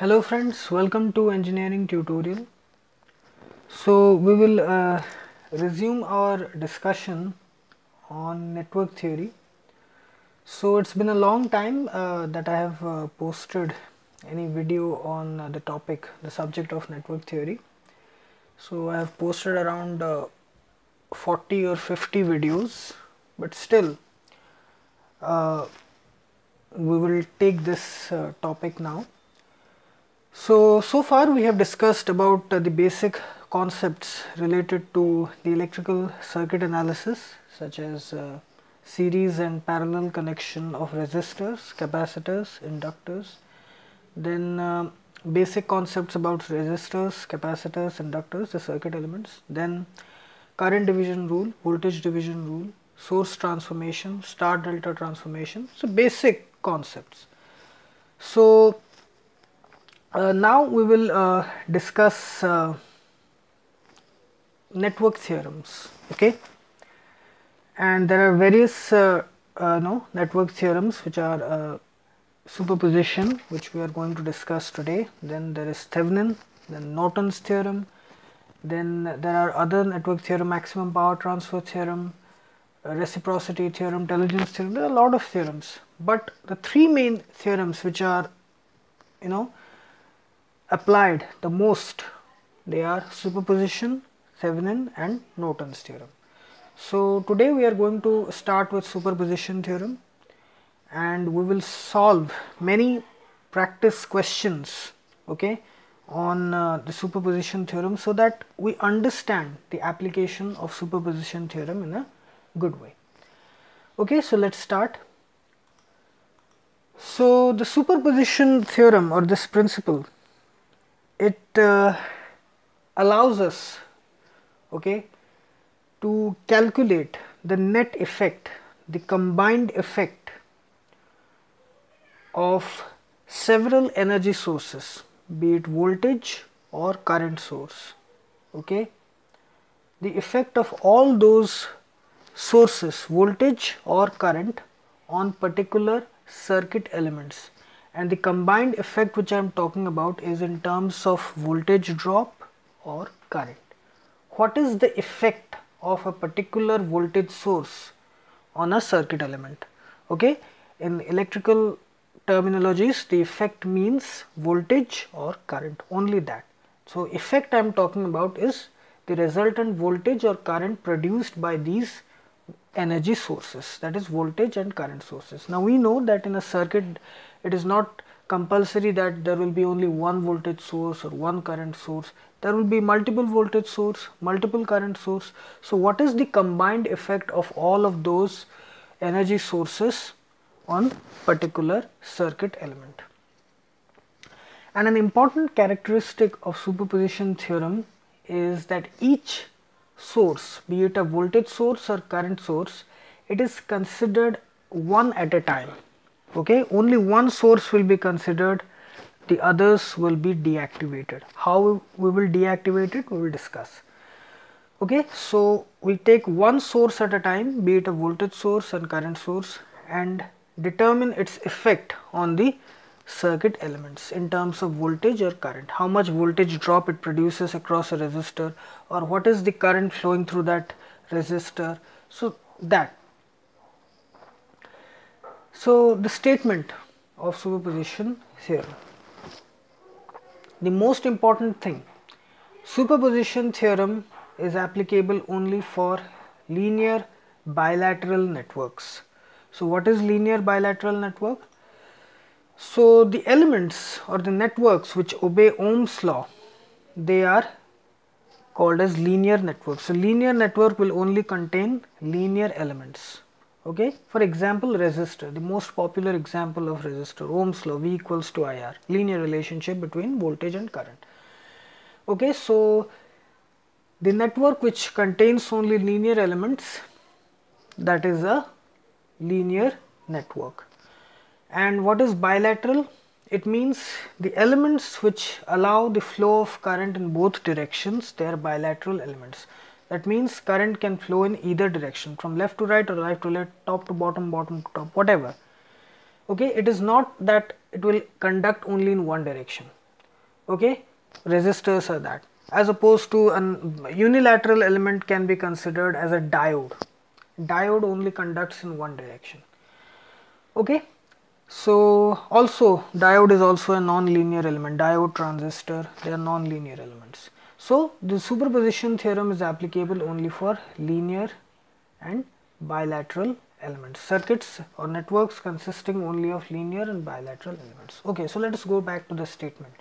Hello friends, welcome to Engineering Tutorial. So we will resume our discussion on network theory. So it's been a long time that I have posted any video on the subject of network theory. So I have posted around 40 or 50 videos, but still we will take this topic now. So far we have discussed about the basic concepts related to the electrical circuit analysis, such as series and parallel connection of resistors, capacitors, inductors. Then basic concepts about resistors, capacitors, inductors, the circuit elements. Then current division rule, voltage division rule, source transformation, star delta transformation. So basic concepts. So now we will discuss network theorems, okay? And there are various network theorems, which are superposition, which we are going to discuss today. Then there is Thevenin, then Norton's theorem, then there are other network theorem, maximum power transfer theorem, reciprocity theorem, intelligence theorem. There are a lot of theorems, but the three main theorems which are, you know, applied the most, they are superposition, Thevenin and Norton's theorem. So today we are going to start with superposition theorem, and we will solve many practice questions, okay, on the superposition theorem, so that we understand the application of superposition theorem in a good way. Okay, so let's start. So the superposition theorem, or this principle, it allows us, okay, to calculate the net effect, the combined effect of several energy sources, be it voltage or current source, okay, the effect of all those sources, voltage or current, on particular circuit elements. And the combined effect which I am talking about is in terms of voltage drop or current. What is the effect of a particular voltage source on a circuit element? Okay, in electrical terminologies, the effect means voltage or current, only that. So effect I am talking about is the resultant voltage or current produced by these energy sources, that is voltage and current sources. Now we know that in a circuit it is not compulsory that there will be only one voltage source or one current source. There will be multiple voltage source, multiple current source. So what is the combined effect of all of those energy sources on particular circuit element? And an important characteristic of superposition theorem is that each source, be it a voltage source or current source, it is considered one at a time, okay? Only one source will be considered, the others will be deactivated. How we will deactivate it, we will discuss, okay? So we take one source at a time, be it a voltage source and current source, and determine its effect on the circuit elements in terms of voltage or current. How much voltage drop it produces across a resistor, or what is the current flowing through that resistor. So the statement of superposition theorem. The most important thing, superposition theorem is applicable only for linear bilateral networks. So what is linear bilateral network? So the elements or the networks which obey Ohm's law, they are called as linear networks. So linear network will only contain linear elements, okay? For example, resistor, the most popular example of resistor, Ohm's law, V equals to IR, linear relationship between voltage and current, okay? So the network which contains only linear elements, that is a linear network. And what is bilateral? It means the elements which allow the flow of current in both directions, they are bilateral elements. That means current can flow in either direction, from left to right or right to left, top to bottom, bottom to top, whatever. Okay, it is not that it will conduct only in one direction. okay, resistors are that, as opposed to an unilateral element can be considered as a diode. Diode only conducts in one direction, okay. So also diode is also a non-linear element. Diode, transistor, they are non-linear elements. So the superposition theorem is applicable only for linear and bilateral elements, circuits or networks consisting only of linear and bilateral elements. Okay, so let us go back to the statement.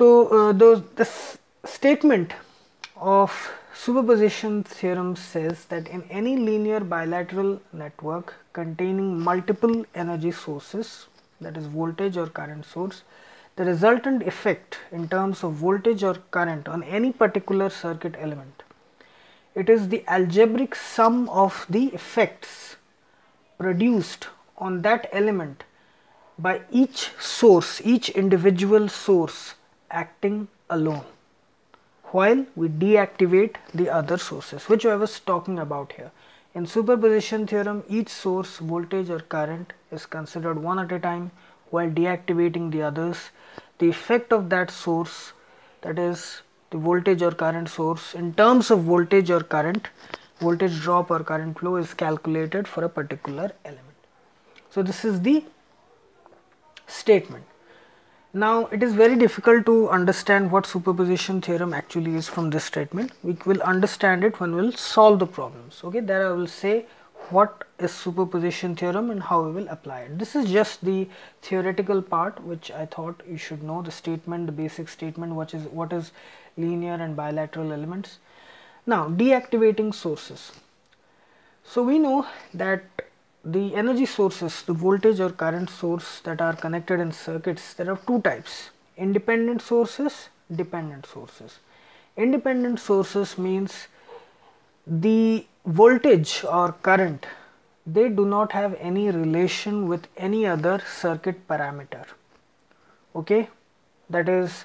So this statement of superposition theorem says that in any linear bilateral network containing multiple energy sources, that is voltage or current source, the resultant effect in terms of voltage or current on any particular circuit element, it is the algebraic sum of the effects produced on that element by each source, each individual source acting alone, while we deactivate the other sources, which I was talking about here. In superposition theorem, each source, voltage or current, is considered one at a time, while deactivating the others. The effect of that source, that is the voltage or current source, in terms of voltage or current, voltage drop or current flow, is calculated for a particular element. So this is the statement. Now it is very difficult to understand what superposition theorem actually is from this statement. We will understand it when we will solve the problems. Okay, there I will say what is superposition theorem and how we will apply it. This is just the theoretical part which I thought you should know, the statement, the basic statement, what is linear and bilateral elements. Now deactivating sources. So we know that the energy sources, the voltage or current source that are connected in circuits, there are two types: independent sources, dependent sources. Independent sources means the voltage or current, they do not have any relation with any other circuit parameter, okay, that is,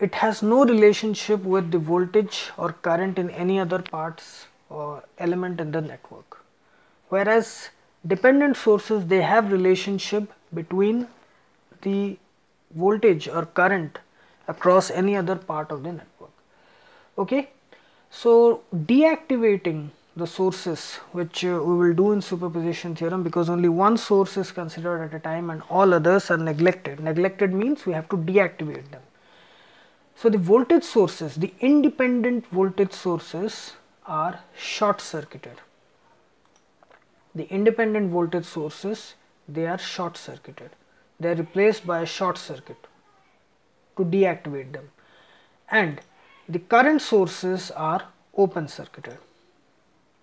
it has no relationship with the voltage or current in any other parts or element in the network. Whereas dependent sources, they have relationship between the voltage or current across any other part of the network, okay. So deactivating the sources, which we will do in superposition theorem, because only one source is considered at a time and all others are neglected. Neglected means we have to deactivate them. So the voltage sources, the independent voltage sources, are short-circuited. The independent voltage sources, they are short-circuited. They are replaced by a short circuit to deactivate them. And the current sources are open-circuited.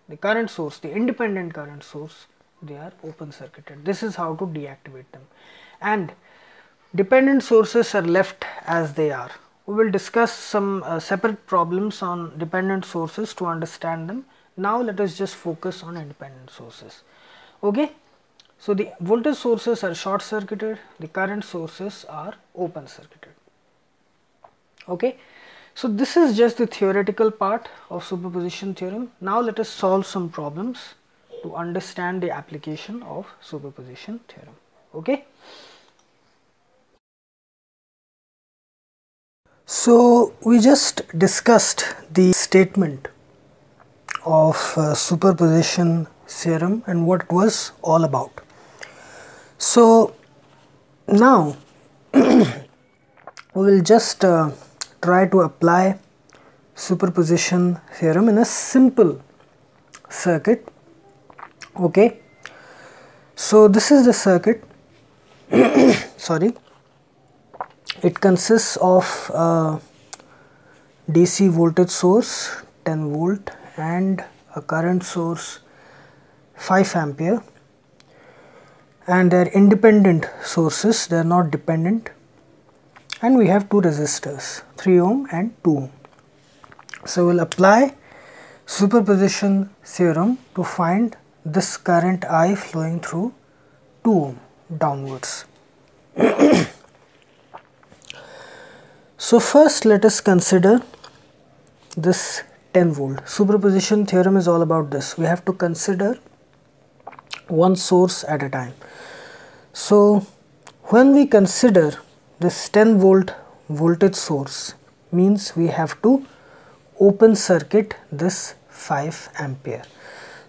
The current source, the independent current source, they are open-circuited. This is how to deactivate them. And dependent sources are left as they are. We will discuss some separate problems on dependent sources to understand them. Now let us just focus on independent sources, okay. So the voltage sources are short-circuited, the current sources are open-circuited, okay. So this is just the theoretical part of superposition theorem. Now let us solve some problems to understand the application of superposition theorem, okay. So we just discussed the statement of superposition theorem and what it was all about. So now we will just try to apply superposition theorem in a simple circuit, okay. So this is the circuit. Sorry, it consists of DC voltage source 10 volt and a current source 5 ampere, and they are independent sources, they are not dependent, and we have two resistors, 3 ohm and 2 ohm. So we will apply superposition theorem to find this current I flowing through 2 ohm downwards. So first let us consider this 10 volt. Superposition theorem is all about this. We have to consider one source at a time. So when we consider this 10-volt voltage source means we have to open circuit this 5 ampere.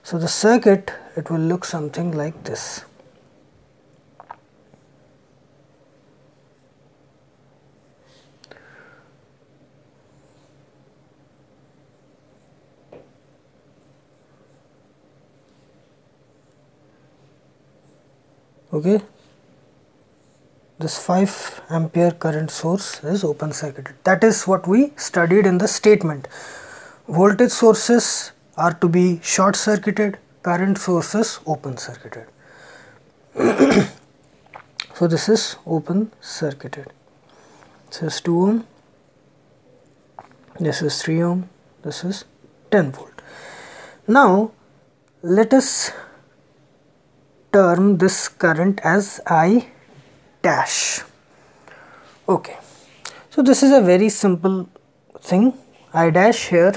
So the circuit, it will look something like this. Okay, this 5 ampere current source is open circuited. That is what we studied in the statement. Voltage sources are to be short circuited, current sources open circuited. So this is open circuited. This is 2 ohm, this is 3 ohm, this is 10 volt. Now let us term this current as I dash. Okay, so this is a very simple thing. I dash here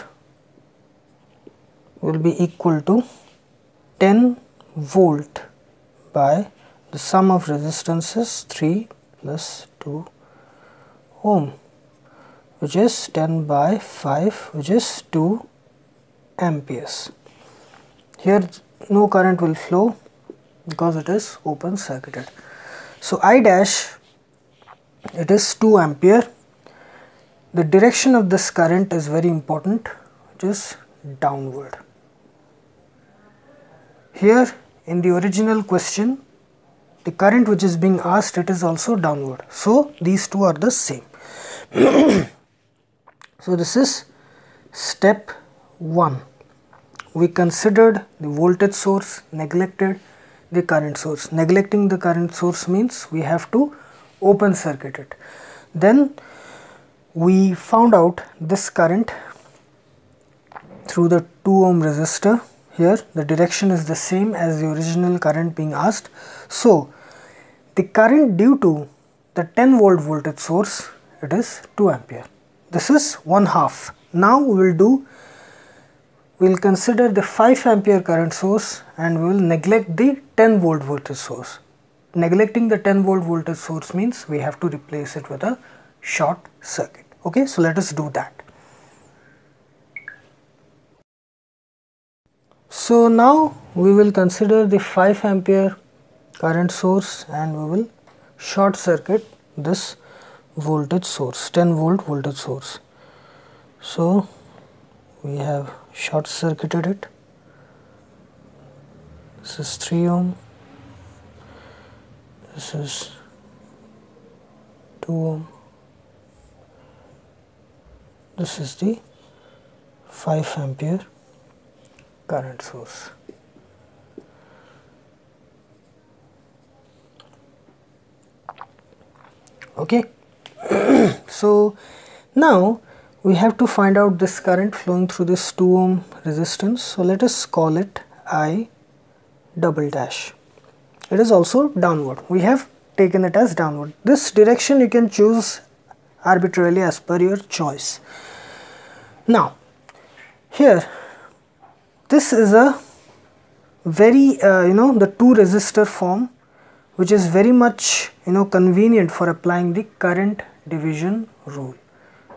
will be equal to 10 volt by the sum of resistances 3 plus 2 ohm, which is 10 by 5, which is 2 amperes. Here no current will flow because it is open circuited. So I dash, it is 2 ampere. The direction of this current is very important, which is downward. Here in the original question, the current which is being asked, it is also downward. So these two are the same. So this is step 1. We considered the voltage source, neglected the current source. Neglecting the current source means we have to open circuit it. Then we found out this current through the 2 ohm resistor. Here the direction is the same as the original current being asked. So the current due to the 10 volt voltage source, it is 2 ampere. This is 1/2. Now we will consider the 5 ampere current source and we will neglect the 10 volt voltage source. Neglecting the 10 volt voltage source means we have to replace it with a short circuit. Okay, so let us do that. So now we will consider the 5 ampere current source and we will short circuit this voltage source, 10 volt voltage source. So we have short circuited it. This is 3 ohm, this is 2 ohm, this is the 5 ampere current source. Okay, so now we have to find out this current flowing through this 2 ohm resistance. So let us call it I double dash. It is also downward. We have taken it as downward. This direction you can choose arbitrarily as per your choice. Now here this is a very the 2 resistor form, which is very much convenient for applying the current division rule.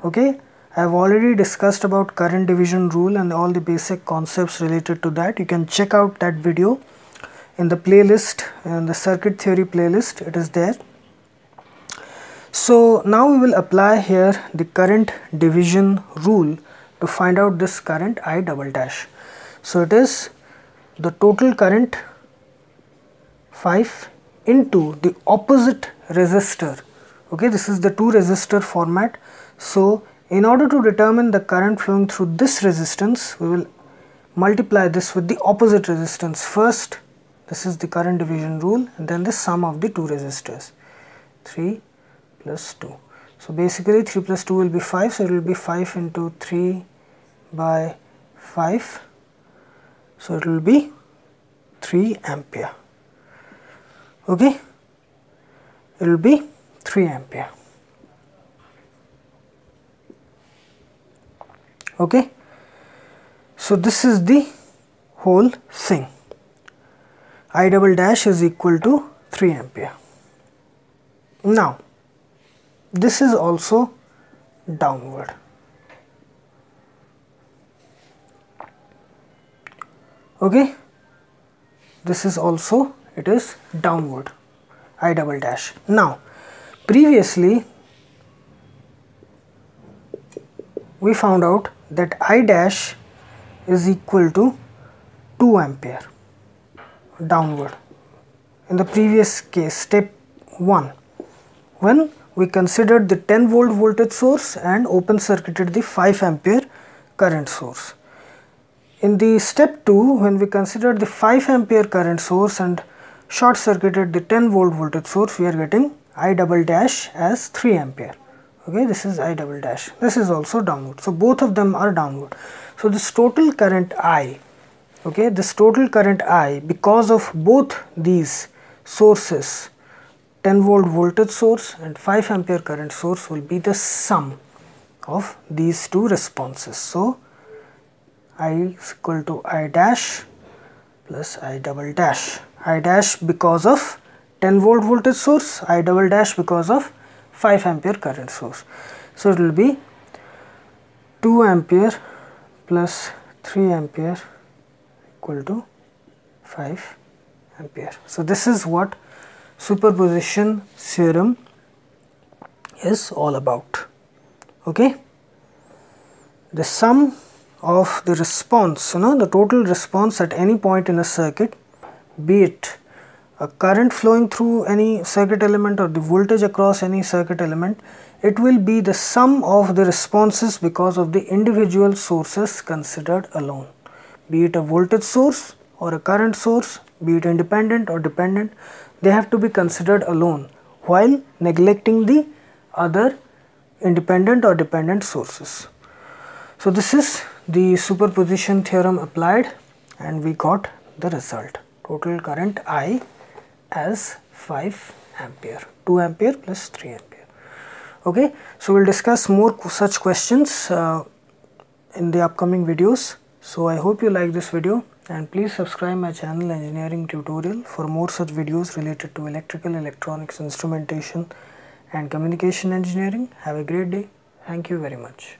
Okay, I have already discussed about current division rule and all the basic concepts related to that. You can check out that video in the playlist, in the circuit theory playlist, it is there. So now we will apply here the current division rule to find out this current I double dash. So it is the total current 5 into the opposite resistor. Okay, this is the 2 resistor format. So in order to determine the current flowing through this resistance, we will multiply this with the opposite resistance first. This is the current division rule, and then the sum of the 2 resistors, 3 plus 2. So basically 3 plus 2 will be 5, so it will be 5 into 3 by 5. So it will be 3 ampere. Okay, it will be 3 ampere. Okay, so this is the whole thing. I double dash is equal to 3 ampere. Now this is also downward. Okay, this is also, it is downward, I double dash. Now previously we found out that I dash is equal to 2 ampere downward in the previous case, step 1, when we considered the 10 volt voltage source and open circuited the 5 ampere current source. In the step 2, when we considered the 5 ampere current source and short circuited the 10 volt voltage source, we are getting I double dash as 3 ampere. Okay, this is I double dash. This is also downward. So both of them are downward. So this total current I, okay, this total current I, because of both these sources, 10 volt voltage source and 5 ampere current source, will be the sum of these two responses. So I is equal to I dash plus I double dash. I dash because of 10 volt voltage source, I double dash because of 5 ampere current source. So it will be 2 ampere plus 3 ampere equal to 5 ampere. So this is what superposition theorem is all about. Okay, the sum of the response, you know, the total response at any point in a circuit, be it a current flowing through any circuit element or the voltage across any circuit element, it will be the sum of the responses because of the individual sources considered alone, be it a voltage source or a current source, be it independent or dependent, they have to be considered alone while neglecting the other independent or dependent sources. So this is the superposition theorem applied, and we got the result, total current I as 5 ampere, 2 ampere plus 3 ampere. Okay, so we'll discuss more such questions in the upcoming videos. So I hope you like this video, and please subscribe my channel Engineering Tutorial for more such videos related to electrical, electronics, instrumentation and communication engineering. Have a great day. Thank you very much.